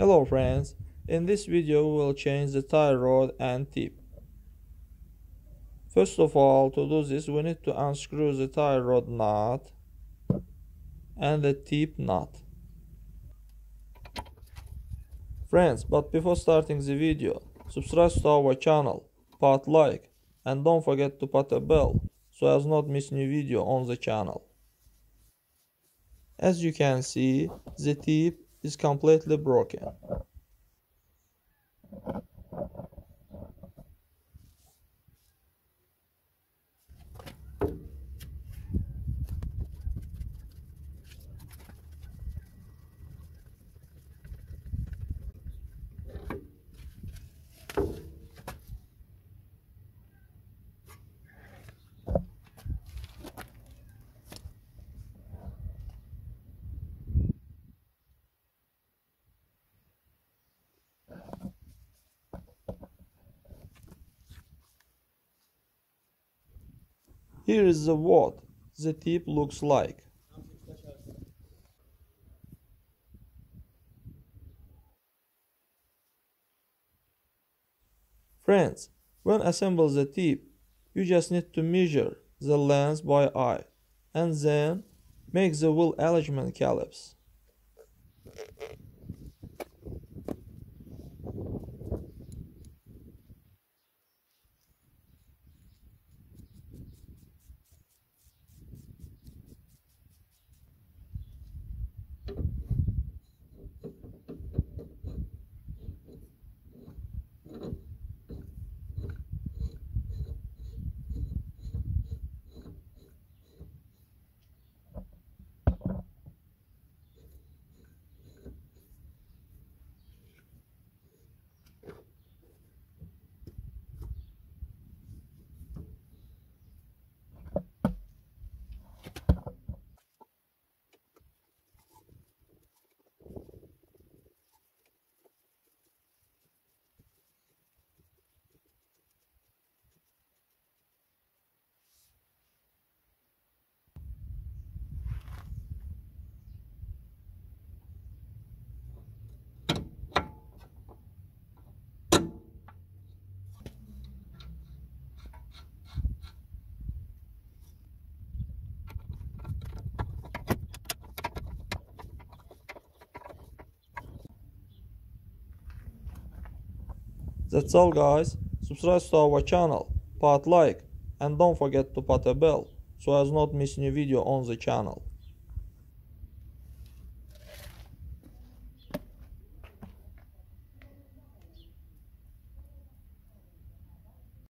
Hello friends, in this video we will change the tie rod and tip. First of all, to do this we need to unscrew the tie rod nut and the tip nut. Friends, but before starting the video, subscribe to our channel, pat like, and don't forget to pat a bell so as not miss new video on the channel. As you can see, the tip is completely broken. Here is what the tip looks like. Friends, when assemble the tip, you just need to measure the length by eye and then make the wheel alignment calyx. That's all guys, subscribe to our channel, pat like, and don't forget to pat a bell so as not miss new video on the channel.